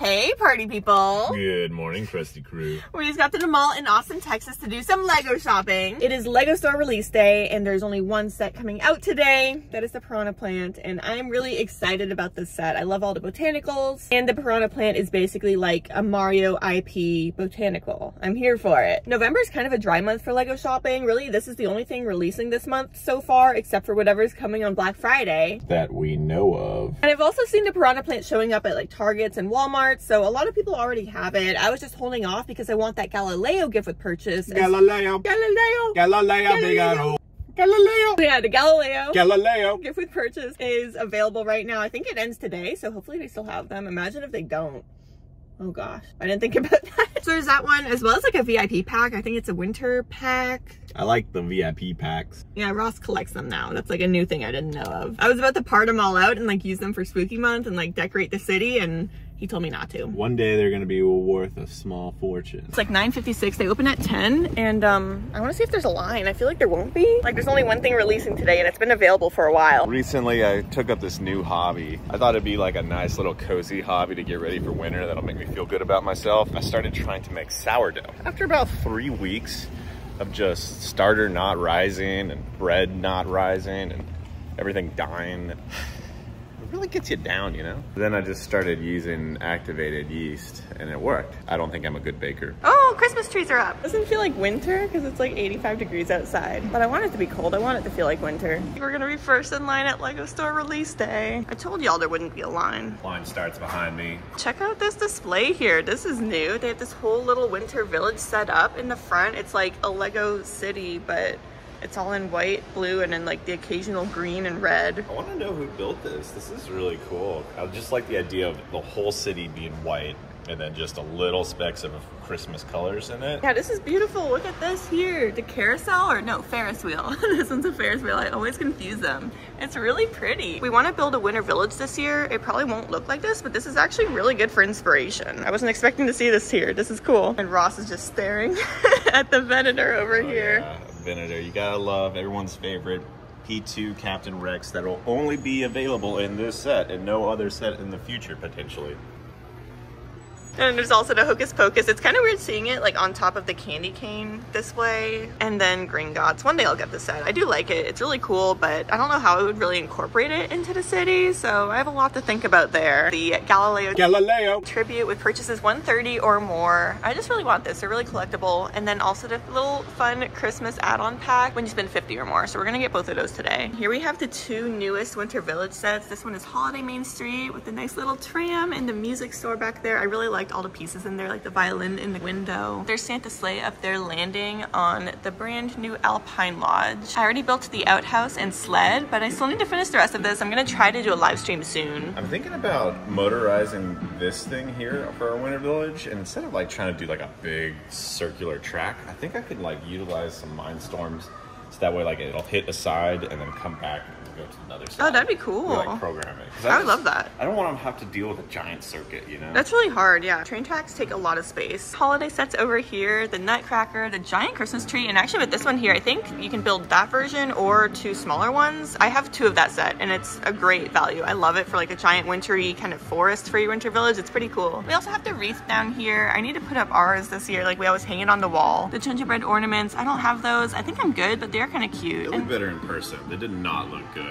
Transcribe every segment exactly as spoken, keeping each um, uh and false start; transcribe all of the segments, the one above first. Hey, party people. Good morning, Krusty Crew. We just got to the mall in Austin, Texas to do some Lego shopping. It is Lego store release day, and there's only one set coming out today. That is the Piranha Plant, and I'm really excited about this set. I love all the botanicals, and the Piranha Plant is basically like a Mario I P botanical. I'm here for it. November is kind of a dry month for Lego shopping. Really, this is the only thing releasing this month so far, except for whatever's coming on Black Friday. That we know of. And I've also seen the Piranha Plant showing up at like Targets and Walmart. So a lot of people already have it. I was just holding off because I want that Galileo gift with purchase. Galileo. Galileo. Galileo. Galileo. Galileo. Yeah, the Galileo. Galileo. Gift with purchase is available right now. I think it ends today, so hopefully they still have them. Imagine if they don't. Oh gosh, I didn't think about that. So there's that one, as well as like a V I P pack. I think it's a winter pack. I like the V I P packs. Yeah, Ross collects them now. That's like a new thing I didn't know of. I was about to part them all out and like use them for spooky month and like decorate the city, and he told me not to. One day they're gonna be worth a small fortune. It's like nine fifty-six, they open at ten, and um, I wanna see if there's a line. I feel like there won't be. Like there's only one thing releasing today, and it's been available for a while. Recently, I took up this new hobby. I thought it'd be like a nice little cozy hobby to get ready for winter that'll make me feel good about myself. I started trying to make sourdough. After about three weeks of just starter not rising and bread not rising and everything dying, really gets you down, you know? Then I just started using activated yeast and it worked. I don't think I'm a good baker. Oh, Christmas trees are up. Doesn't feel like winter because it's like eighty-five degrees outside, but I want it to be cold. I want it to feel like winter. We're gonna be first in line at Lego store release day. I told y'all there wouldn't be a line. Line starts behind me. Check out this display here. This is new. They have this whole little winter village set up in the front. It's like a Lego City, but it's all in white, blue, and then like the occasional green and red. I want to know who built this. This is really cool. I just like the idea of the whole city being white and then just a little specks of Christmas colors in it. Yeah, this is beautiful. Look at this here. The carousel, or no, Ferris wheel. This one's a Ferris wheel. I always confuse them. It's really pretty. We want to build a winter village this year. It probably won't look like this, but this is actually really good for inspiration. I wasn't expecting to see this here. This is cool. And Ross is just staring at the Venator over oh, here. Yeah. Venator, you gotta love everyone's favorite P two Captain Rex that'll only be available in this set and no other set in the future potentially. And there's also the Hocus Pocus. It's kind of weird seeing it like on top of the candy cane this way. And then Gringotts. One day I'll get this set. I do like it. It's really cool, but I don't know how I would really incorporate it into the city. So I have a lot to think about there. The Galileo, Galileo. Tribute with purchases one thirty or more. I just really want this. They're really collectible. And then also the little fun Christmas add-on pack when you spend fifty or more. So we're going to get both of those today. Here we have the two newest Winter Village sets. This one is Holiday Main Street with the nice little tram and the music store back there. I really like all the pieces in there, like the violin in the window. There's Santa sleigh up there landing on the brand new Alpine Lodge. I already built the outhouse and sled, but I still need to finish the rest of this. I'm gonna try to do a live stream soon. I'm thinking about motorizing this thing here for our winter village, and instead of like trying to do like a big circular track, I think I could like utilize some Mindstorms, so that way like it'll hit a side and then come back and go to another side. Oh, that'd be cool. We, like, program it. I, I would just love that. I don't want to have to deal with a giant circuit, you know? That's really hard, yeah. Train tracks take a lot of space. Holiday sets over here, the Nutcracker, the giant Christmas tree, and actually with this one here, I think you can build that version or two smaller ones. I have two of that set, and it's a great value. I love it for like a giant wintry kind of forest for your winter village. It's pretty cool. We also have the wreath down here. I need to put up ours this year. Like, we always hang it on the wall. The gingerbread ornaments, I don't have those. I think I'm good, but they're kind of cute. They look and better in person. They did not look good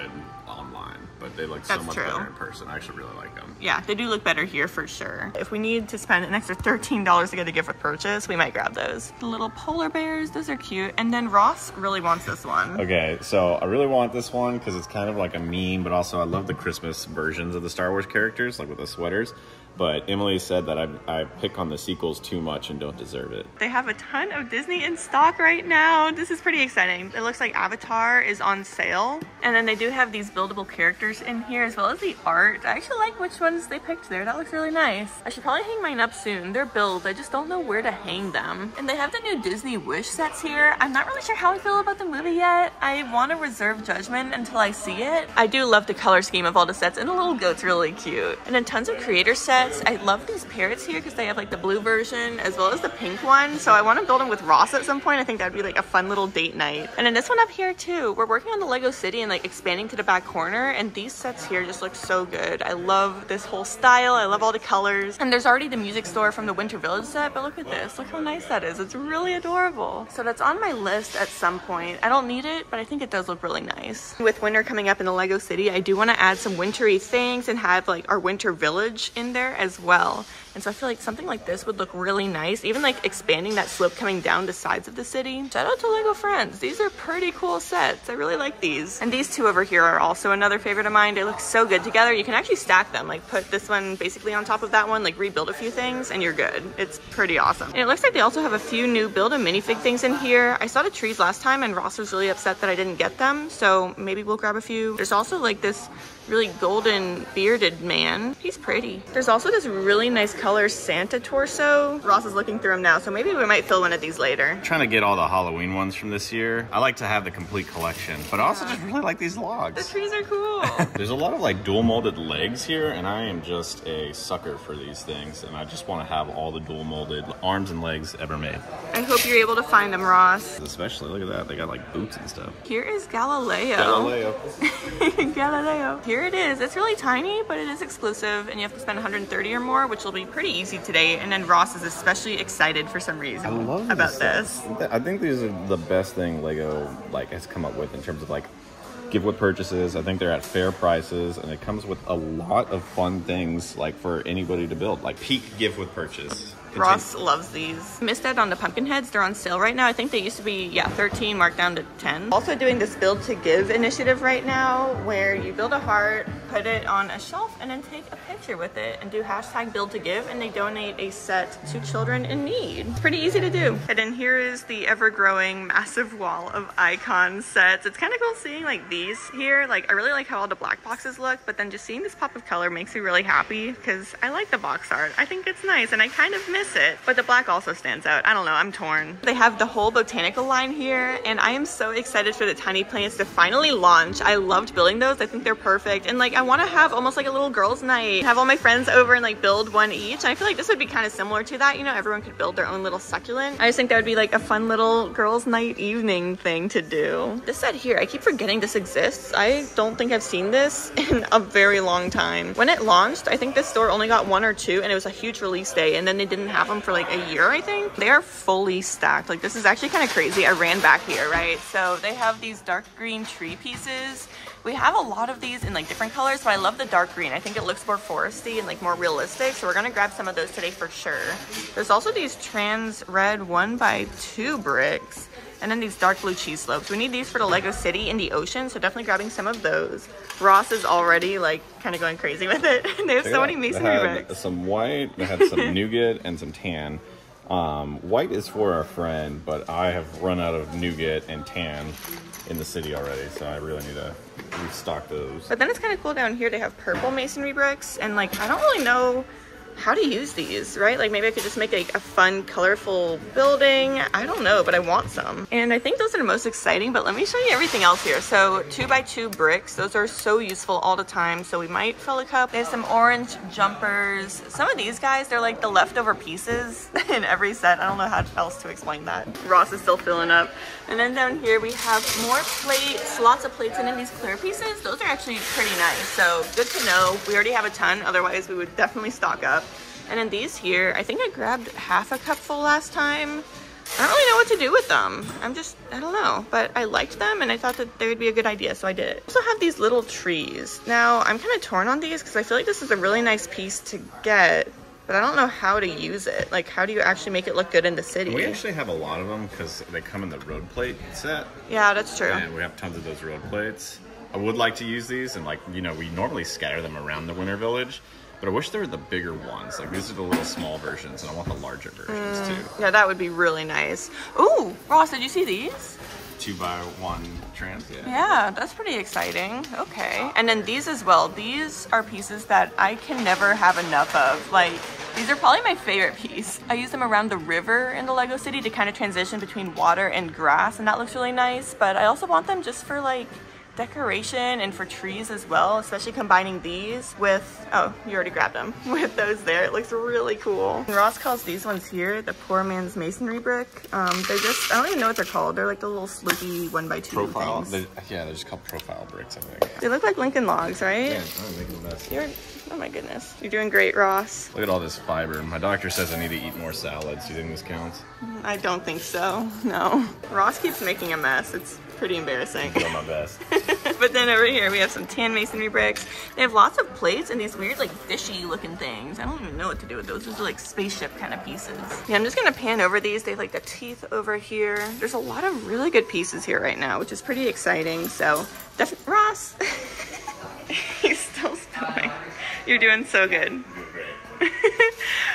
online, but they look so much true. better in person. I actually really like them. Yeah, they do look better here for sure. If we need to spend an extra thirteen dollars to get a gift with purchase, we might grab those. The little polar bears, those are cute. And then Ross really wants this one. Okay, so I really want this one because it's kind of like a meme, but also I love the Christmas versions of the Star Wars characters, like with the sweaters. But Emily said that I, I pick on the sequels too much and don't deserve it. They have a ton of Disney in stock right now. This is pretty exciting. It looks like Avatar is on sale. And then they do have these buildable characters in here as well as the art. I actually like which ones they picked there. That looks really nice. I should probably hang mine up soon. They're built. I just don't know where to hang them. And they have the new Disney Wish sets here. I'm not really sure how I feel about the movie yet. I want to reserve judgment until I see it. I do love the color scheme of all the sets, and the little goat's really cute. And then tons of creator sets. Gringotts. I love these parrots here because they have like the blue version as well as the pink one. So I want to build them with Ross at some point. I think that'd be like a fun little date night. And then this one up here too. We're working on the Lego City and like expanding to the back corner. And these sets here just look so good. I love this whole style. I love all the colors. And there's already the music store from the Winter Village set, but look at this. Look how nice that is. It's really adorable. So that's on my list at some point. I don't need it, but I think it does look really nice. With winter coming up in the Lego City, I do want to add some wintry things and have like our Winter Village in there as well. And so I feel like something like this would look really nice, even like expanding that slope coming down the sides of the city. Shout out to Lego Friends. These are pretty cool sets. I really like these. And these two over here are also another favorite of mine. They look so good together. You can actually stack them, like put this one basically on top of that one, like rebuild a few things and you're good. It's pretty awesome. And it looks like they also have a few new build a minifig things in here. I saw the trees last time and Ross was really upset that I didn't get them. So maybe we'll grab a few. There's also like this really golden bearded man. He's pretty. There's also this really nice color Santa torso. Ross is looking through him now, so maybe we might fill one of these later. I'm trying to get all the Halloween ones from this year. I like to have the complete collection, but yeah. I also just really like these logs. The trees are cool. There's a lot of like dual molded legs here, and I am just a sucker for these things, and I just want to have all the dual molded arms and legs ever made. I hope you're able to find them, Ross. Especially, look at that. They got like boots and stuff. Here is Galileo. Galileo. Galileo. Here it is. It's really tiny, but it is exclusive, and you have to spend one hundred thirty or more, which will be pretty easy today. And then Ross is especially excited for some reason I love about this. this. I think these are the best thing Lego like has come up with in terms of like giveaway purchases. I think they're at fair prices, and it comes with a lot of fun things like for anybody to build. Like peak give with purchase. Continue. Ross loves these. Missed out on the pumpkin heads. They're on sale right now. I think they used to be, yeah, thirteen marked down to ten. Also doing this build to give initiative right now where you build a heart, put it on a shelf, and then take a picture with it and do hashtag build to give, and they donate a set to children in need. It's pretty easy to do. And then here is the ever-growing massive wall of icon sets. It's kind of cool seeing like these here. Like I really like how all the black boxes look, but then just seeing this pop of color makes me really happy because I like the box art. I think it's nice, and I kind of miss it, but the black also stands out. I don't know, I'm torn. They have the whole botanical line here, and I am so excited for the tiny plants to finally launch. I loved building those. I think they're perfect, and like I want to have almost like a little girls night, have all my friends over and like build one each. And I feel like this would be kind of similar to that, you know, everyone could build their own little succulent. I just think that would be like a fun little girls night evening thing to do. This set here, I keep forgetting this exists. I don't think I've seen this in a very long time. When it launched, I think this store only got one or two, and it was a huge release day, and then they didn't have them for like a year. I think they are fully stacked. Like this is actually kind of crazy. I ran back here, right? So they have these dark green tree pieces. We have a lot of these in like different colors, but I love the dark green. I think it looks more foresty and like more realistic. So we're gonna grab some of those today for sure. There's also these trans red one by two bricks, and then these dark blue cheese slopes. We need these for the Lego City in the ocean, so definitely grabbing some of those. Ross is already like kind of going crazy with it. They have so many masonry bricks. Some white, they had some nougat and some tan. Um, white is for our friend, but I have run out of nougat and tan in the city already, so I really need to restock those. But then it's kind of cool down here. They have purple masonry bricks, and like I don't really know how to use these, right? Like maybe I could just make like a fun, colorful building. I don't know, but I want some. And I think those are the most exciting, but let me show you everything else here. So two by two bricks, those are so useful all the time. So we might fill a cup. There's some orange jumpers. Some of these guys, they're like the leftover pieces in every set. I don't know how else to explain that. Ross is still filling up. And then down here we have more plates, lots of plates, and then these clear pieces. Those are actually pretty nice. So good to know. We already have a ton, otherwise we would definitely stock up. And then these here, I think I grabbed half a cupful last time. I don't really know what to do with them. I'm just, I don't know, but I liked them and I thought that they would be a good idea, so I did it. I also have these little trees. Now, I'm kind of torn on these because I feel like this is a really nice piece to get, but I don't know how to use it. Like, how do you actually make it look good in the city? We actually have a lot of them because they come in the road plate set. Yeah, that's true. And we have tons of those road plates. I would like to use these, and like, you know, we normally scatter them around the Winter Village. But I wish they were the bigger ones. Like these are the little small versions, and I want the larger versions mm, too. Yeah, that would be really nice. Ooh, Ross, did you see these? Two by one trans. Yeah. Yeah, that's pretty exciting. Okay, and then these as well. These are pieces that I can never have enough of. Like these are probably my favorite piece. I use them around the river in the Lego City to kind of transition between water and grass, and that looks really nice. But I also want them just for like decoration and for trees as well, especially combining these with, oh, you already grabbed them, with those there. It looks really cool. And Ross calls these ones here the poor man's masonry brick. Um, they just, I don't even know what they're called. They're like the little slopey one by two profile, things. They, yeah, they're just called profile bricks, I think. They look like Lincoln Logs, right? Yeah, I'm making the best. You're, oh my goodness. You're doing great, Ross. Look at all this fiber. My doctor says I need to eat more salads. Do you think this counts? I don't think so, no. Ross keeps making a mess. It's pretty embarrassing. I'm doing my best. But then over here we have some tan masonry bricks. They have lots of plates and these weird like fishy looking things. I don't even know what to do with those. Those are like spaceship kind of pieces. Yeah, I'm just gonna pan over these. They have like the teeth over here. There's a lot of really good pieces here right now, which is pretty exciting. So definitely, Ross, he's still snoring. You're doing so good.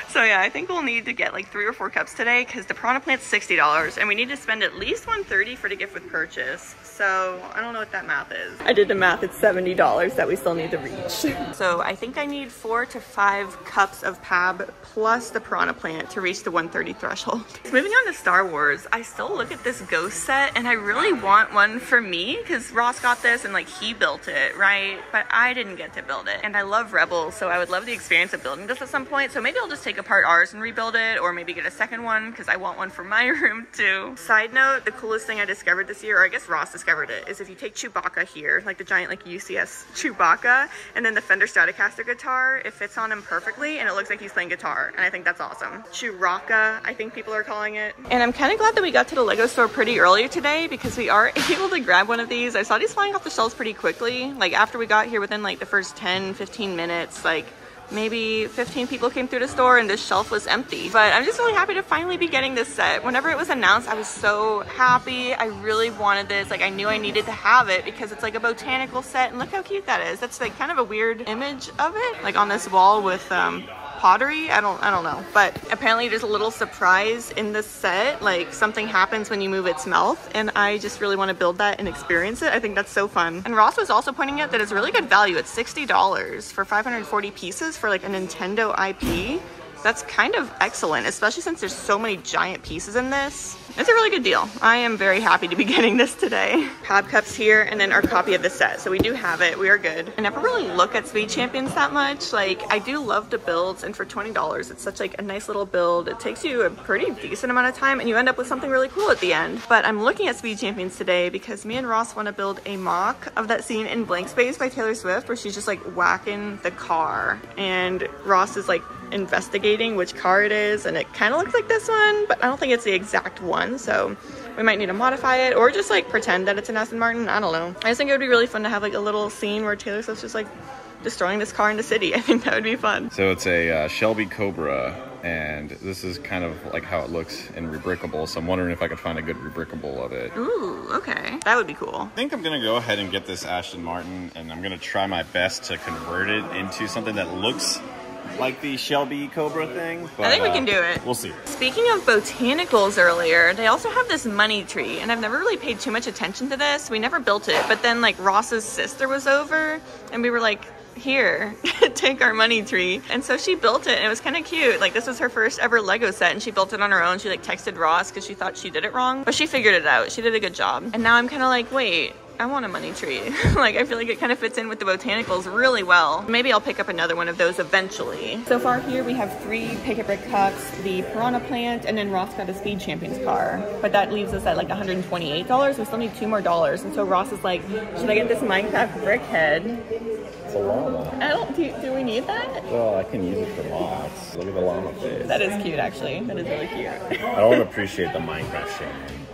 So yeah, I think we'll need to get like three or four cups today because the piranha plant's sixty dollars and we need to spend at least one hundred thirty dollars for the gift with purchase. So I don't know what that math is. I did the math, it's seventy dollars that we still need to reach. So I think I need four to five cups of P A B plus the piranha plant to reach the one hundred thirty threshold. Moving on to Star Wars, I still look at this Ghost set and I really want one for me because Ross got this and like he built it, right? But I didn't get to build it. And I love Rebels, so I would love the experience of building this at some point. So maybe I'll just take apart ours and rebuild it, or maybe get a second one because I want one for my room too. Side note, the coolest thing I discovered this year, or I guess Ross discovered it, is if you take Chewbacca here, like the giant like U C S Chewbacca, and then the Fender Stratocaster guitar, it fits on him perfectly and it looks like he's playing guitar, and I think that's awesome. Chewrocka, I think people are calling it. And I'm kind of glad that we got to the Lego store pretty early today because we are able to grab one of these. I saw these flying off the shelves pretty quickly. Like after we got here, within like the first ten fifteen minutes, like maybe fifteen people came through the store and this shelf was empty. But I'm just really happy to finally be getting this set. Whenever it was announced, I was so happy. I really wanted this. Like I knew I needed to have it because it's like a botanical set, and look how cute that is. That's like kind of a weird image of it, like on this wall with um, pottery. I don't, I don't know. But apparently there's a little surprise in this set. Like something happens when you move its mouth, and I just really want to build that and experience it. I think that's so fun. And Ross was also pointing out that it's really good value. It's sixty dollars for five hundred forty pieces for like a Nintendo I P. That's kind of excellent, especially since there's so many giant pieces in this. It's a really good deal. I am very happy to be getting this today. P A B cups here, and then our copy of the set. So we do have it, we are good. I never really look at Speed Champions that much. Like I do love the builds, and for twenty dollars, it's such like a nice little build. It takes you a pretty decent amount of time and you end up with something really cool at the end. But I'm looking at Speed Champions today because me and Ross want to build a mock of that scene in Blank Space by Taylor Swift where she's just like whacking the car. And Ross is like investigating which car it is, and it kind of looks like this one, but I don't think it's the exact one, so we might need to modify it or just like pretend that it's an Aston Martin. I don't know. I just think it would be really fun to have like a little scene where Taylor Swift's just like destroying this car in the city. I think that would be fun. So it's a uh, Shelby Cobra, and this is kind of like how it looks in Rebrickable, so I'm wondering if I could find a good Rebrickable of it. Ooh, okay. That would be cool. I think I'm gonna go ahead and get this Aston Martin, and I'm gonna try my best to convert it into something that looks like the Shelby Cobra thing. But I think we uh, can do it. We'll see. Speaking of botanicals earlier, they also have this money tree, and I've never really paid too much attention to this. We never built it, but then like Ross's sister was over and we were like, here, take our money tree. And so she built it, and it was kind of cute. Like this was her first ever Lego set, and she built it on her own. She like texted Ross because she thought she did it wrong, but she figured it out. She did a good job. And now I'm kind of like, wait, I want a money tree. Like I feel like it kind of fits in with the botanicals really well. Maybe I'll pick up another one of those eventually. So far here we have three pick a brick cups, the piranha plant, and then Ross got a Speed Champions car. But that leaves us at like one hundred twenty-eight dollars. We still need two more dollars. And so Ross is like, should I get this Minecraft brick head? It's a llama. I don't, do, do we need that? Well, I can use it for lots. Look at the llama face. That is cute actually. That is really cute. I don't appreciate the Minecraft shame.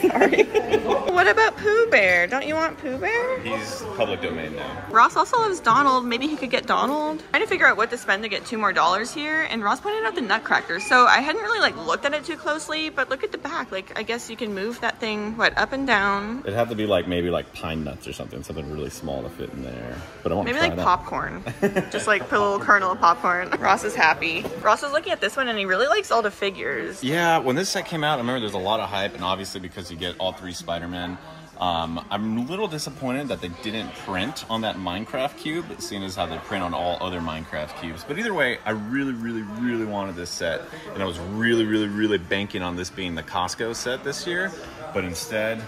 Sorry. What about Pooh Bear? Don't you want Pooh Bear? He's public domain now. Ross also loves Donald. Maybe he could get Donald. Trying to figure out what to spend to get two more dollars here, and Ross pointed out the Nutcracker. So I hadn't really like looked at it too closely, but look at the back. Like I guess you can move that thing what up and down. It'd have to be like maybe like pine nuts or something, something really small to fit in there. But I want maybe like that. Popcorn. Just like put a little kernel of popcorn. Ross is happy. Ross was looking at this one and he really likes all the figures. Yeah, when this set came out, I remember there's a lot of hype, and obviously because you get all three Spider-Man. Um, I'm a little disappointed that they didn't print on that Minecraft cube, seeing as how they print on all other Minecraft cubes. But either way, I really, really, really wanted this set, and I was really, really, really banking on this being the Costco set this year, but instead,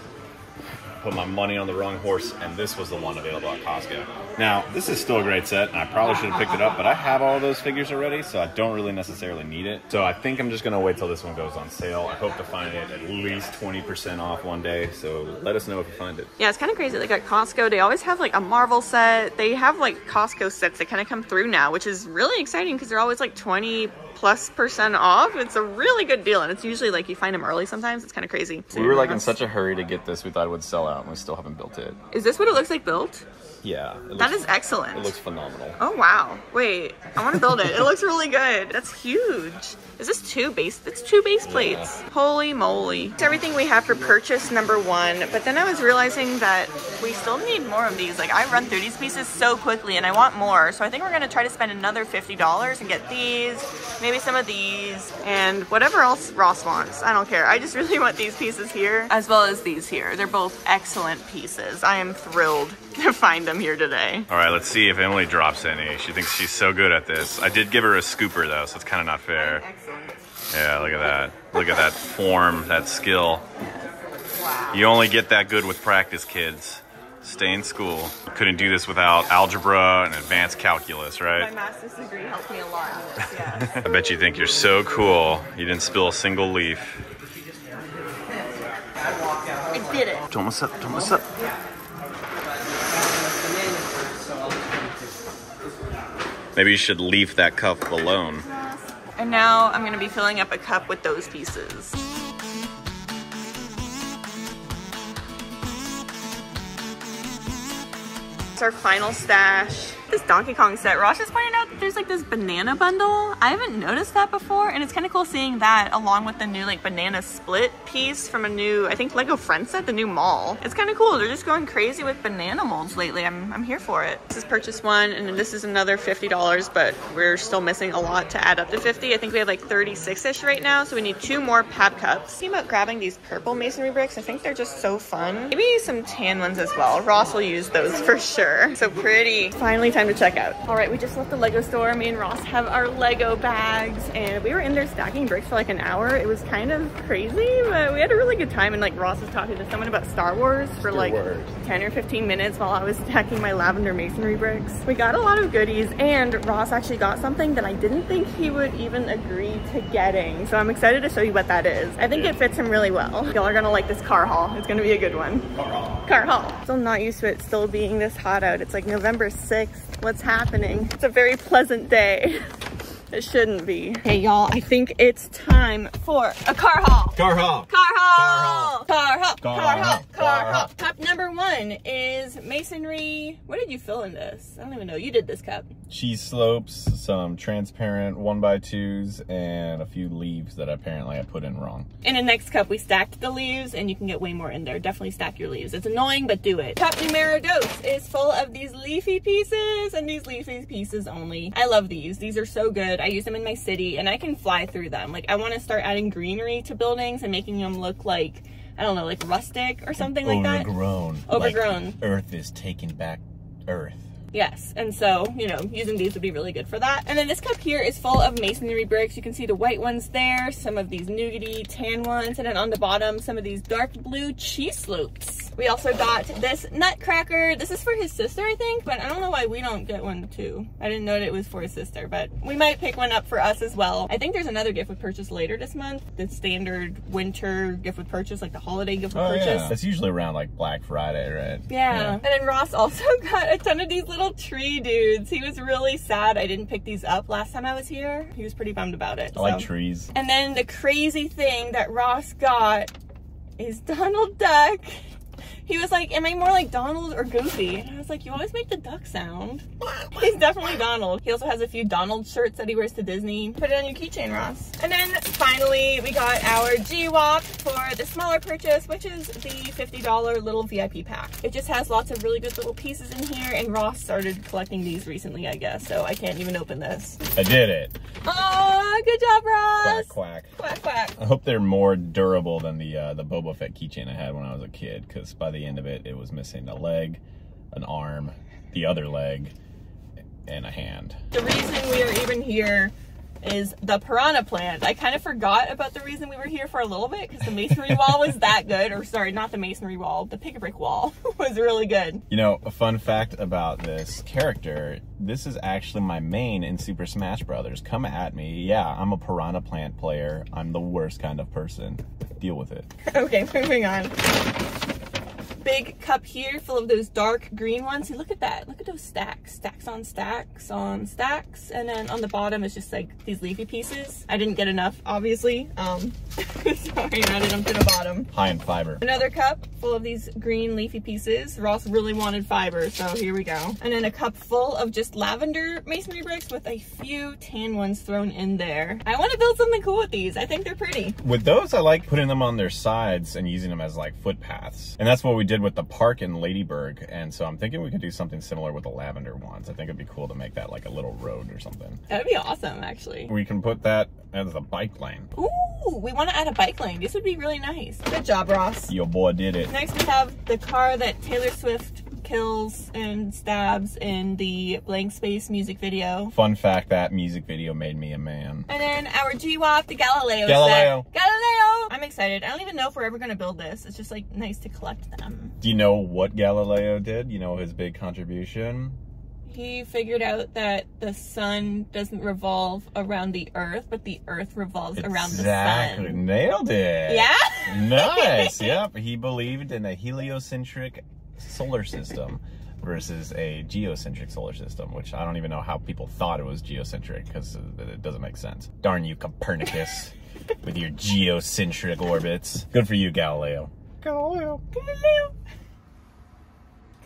put my money on the wrong horse, and this was the one available at Costco. Now, this is still a great set, and I probably should have picked it up, but I have all those figures already, so I don't really necessarily need it. So I think I'm just gonna wait till this one goes on sale. I hope to find it at least twenty percent off one day, so let us know if you find it. Yeah, it's kind of crazy. Like at Costco, they always have like a Marvel set. They have like Costco sets that kind of come through now, which is really exciting because they're always like twenty plus percent off. It's a really good deal, and it's usually like you find them early sometimes. It's kind of crazy. We were like in such a hurry to get this, we thought it would sell out, and we still haven't built it. Is this what it looks like built? Yeah. It looks, that is excellent. It looks phenomenal. Oh wow. Wait, I want to build it. It looks really good. That's huge. Is this two base? It's two base plates. Yeah. Holy moly. It's everything we have for purchase number one, but then I was realizing that we still need more of these. Like I run through these pieces so quickly and I want more. So I think we're going to try to spend another fifty dollars and get these, maybe some of these and whatever else Ross wants. I don't care. I just really want these pieces here as well as these here. They're both excellent pieses. I am thrilled to find them here today. All right, let's see if Emily drops any. She thinks she's so good at this. I did give her a scooper though, so it's kind of not fair. Excellent. Yeah, look at that. Look at that form, that skill. Wow. You only get that good with practice, kids. Stay in school. Couldn't do this without algebra and advanced calculus, right? My master's degree helped me a lot. Yes. I bet you think you're so cool. You didn't spill a single leaf. I did it. Don't mess up, don't mess up. Yeah. Maybe you should leave that cup alone. And now I'm gonna be filling up a cup with those pieces. It's our final stash. This Donkey Kong set, Ross just pointed out that there's like this banana bundle. I haven't noticed that before, and it's kind of cool seeing that along with the new like banana split piece from a new, I think Lego Friends set, the new mall. It's kind of cool. They're just going crazy with banana molds lately. I'm, I'm here for it. This is purchase one, and this is another fifty dollars, but we're still missing a lot to add up to fifty. I think we have like thirty-six-ish right now, so we need two more pab cups. Thinking about grabbing these purple masonry bricks. I think they're just so fun. Maybe some tan ones as well. Ross will use those for sure. So pretty. Finally, time to check out. All right, we just left the Lego store. Me and Ross have our Lego bags, and we were in there stacking bricks for like an hour. It was kind of crazy, but we had a really good time. And like Ross was talking to someone about Star Wars for like ten or fifteen minutes while I was stacking my lavender masonry bricks. We got a lot of goodies, and Ross actually got something that I didn't think he would even agree to getting. So I'm excited to show you what that is. I think yeah. It fits him really well. Y'all are gonna like this car haul. It's gonna be a good one. Car haul. Car haul. Still not used to it still being this hot out. It's like November sixth. What's happening? It's a very pleasant day. It shouldn't be. Hey y'all, I think it's time for a car haul. Car haul. Car haul. Car haul. Car haul. Car haul. Cup number one is masonry. What did you fill in this? I don't even know. You did this cup. Cheese slopes, some transparent one by twos, and a few leaves that apparently I put in wrong. In the next cup, we stacked the leaves, and you can get way more in there. Definitely stack your leaves. It's annoying, but do it. Cup numero dos is full of these leafy pieces, and these leafy pieces only. I love these. These are so good. I use them in my city, and I can fly through them. Like, I want to start adding greenery to buildings and making them look like, I don't know, like rustic or something like that. Overgrown. Overgrown. Like Earth is taking back Earth. Yes, and so, you know, using these would be really good for that. And then this cup here is full of masonry bricks. You can see the white ones there, some of these nougaty tan ones, and then on the bottom, some of these dark blue cheese slopes. We also got this Nutcracker. This is for his sister, I think, but I don't know why we don't get one too. I didn't know that it was for his sister, but we might pick one up for us as well. I think there's another gift with purchase later this month, the standard winter gift with purchase, like the holiday gift with oh, purchase. Yeah. It's usually around like Black Friday, right? Yeah. yeah. And then Ross also got a ton of these little tree dudes. He was really sad I didn't pick these up last time I was here. He was pretty bummed about it. I so. like trees. And then the crazy thing that Ross got is Donald Duck. He was like, am I more like Donald or Goofy? And I was like, you always make the duck sound. He's definitely Donald. He also has a few Donald shirts that he wears to Disney. Put it on your keychain, Ross. And then finally, we got our G-Wop for the smaller purchase, which is the fifty dollar little V I P pack. It just has lots of really good little pieces in here, and Ross started collecting these recently, I guess, so I can't even open this. I did it. Oh, good job, Ross. Quack, quack. Quack, quack. I hope they're more durable than the, uh, the Boba Fett keychain I had when I was a kid, because by the end of it, it was missing a leg, an arm, the other leg, and a hand. The reason we are even here is the Piranha Plant. I kind of forgot about the reason we were here for a little bit because the masonry wall was that good. Or sorry, not the masonry wall. The pick-a-brick wall was really good. You know, a fun fact about this character, this is actually my main in Super Smash Brothers. Come at me. Yeah, I'm a Piranha Plant player. I'm the worst kind of person. Deal with it. Okay, moving on. Big cup here full of those dark green ones. See, look at that. Look at those stacks. Stacks on stacks on stacks. And then on the bottom is just like these leafy pieces. I didn't get enough, obviously. Um, sorry, I dumped to the bottom. High in fiber. Another cup full of these green leafy pieces. Ross really wanted fiber, so here we go. And then a cup full of just lavender masonry bricks with a few tan ones thrown in there. I want to build something cool with these. I think they're pretty. With those, I like putting them on their sides and using them as like footpaths. And that's what we do. Did with the park in Ladyburg, and so I'm thinking we could do something similar with the lavender ones. I think it'd be cool to make that like a little road or something. That'd be awesome, actually. We can put that as a bike lane. Ooh, we want to add a bike lane. This would be really nice. Good job, Ross. Your boy did it. Next we have the car that Taylor Swift kills and stabs in the Blank Space music video. Fun fact, that music video made me a man. And then our G-Wop, the Galileo. Galileo. Set. Galileo! I'm excited. I don't even know if we're ever going to build this. It's just like nice to collect them. Do you know what Galileo did? You know his big contribution? He figured out that the sun doesn't revolve around the earth, but the earth revolves exactly. around the sun. Exactly. Nailed it. Yeah? Nice. Yep. He believed in a heliocentric solar system versus a geocentric solar system, which I don't even know how people thought it was geocentric because it doesn't make sense. Darn you, Copernicus, with your geocentric orbits. Good for you, Galileo. Galileo. Galileo.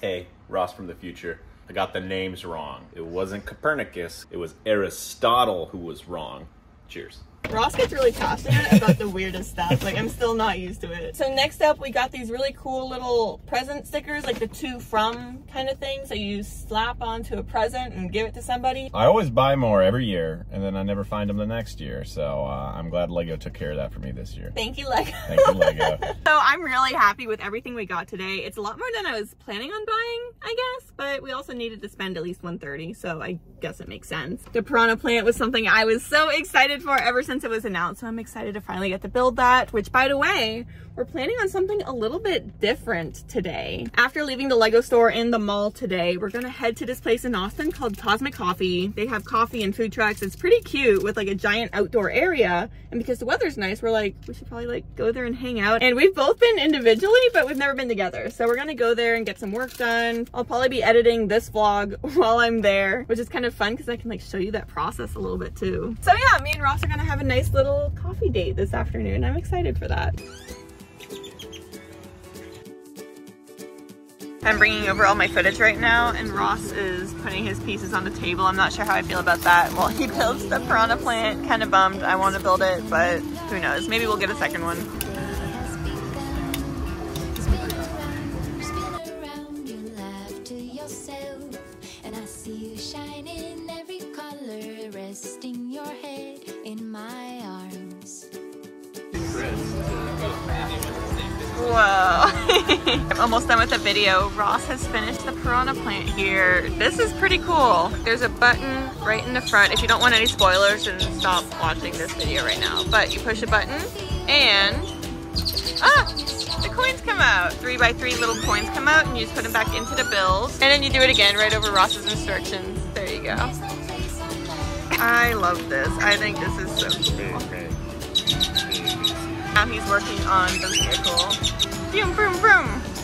Hey, Ross from the future. I got the names wrong. It wasn't Copernicus. It was Aristotle who was wrong. Cheers. Ross gets really passionate about the weirdest stuff. Like, I'm still not used to it. So next up, we got these really cool little present stickers, like the two from kind of thing. So you slap onto a present and give it to somebody. I always buy more every year, and then I never find them the next year. So uh, I'm glad Lego took care of that for me this year. Thank you, Lego. Thank you, Lego. So I'm really happy with everything we got today. It's a lot more than I was planning on buying, I guess. But we also needed to spend at least one hundred thirty dollars, so I guess it makes sense. The Piranha Plant was something I was so excited for ever since it was announced, so I'm excited to finally get to build that, which, by the way, we're planning on something a little bit different today. After leaving the Lego store in the mall today, we're gonna head to this place in Austin called Cosmic Coffee. They have coffee and food trucks. It's pretty cute with like a giant outdoor area, and because the weather's nice, we're like, we should probably like go there and hang out. And we've both been individually, but we've never been together, so we're gonna go there and get some work done. I'll probably be editing this vlog while I'm there, which is kind of fun because I can like show you that process a little bit too. So yeah, me and Ross are gonna have a nice little coffee date this afternoon. I'm excited for that. I'm bringing over all my footage right now, and Ross is putting his pieces on the table. I'm not sure how I feel about that. Well, he builds the Piranha Plant. Kind of bummed. I want to build it, but who knows? Maybe we'll get a second one. Whoa. I'm almost done with the video. Ross has finished the Piranha Plant here. This is pretty cool. There's a button right in the front. If you don't want any spoilers, then stop watching this video right now. But you push a button and, ah, the coins come out. Three by three little coins come out and you just put them back into the bills. And then you do it again right over Ross's instructions. There you go. I love this. I think this is so cool. Okay. Now he's working on the vehicle. Vroom, vroom, vroom.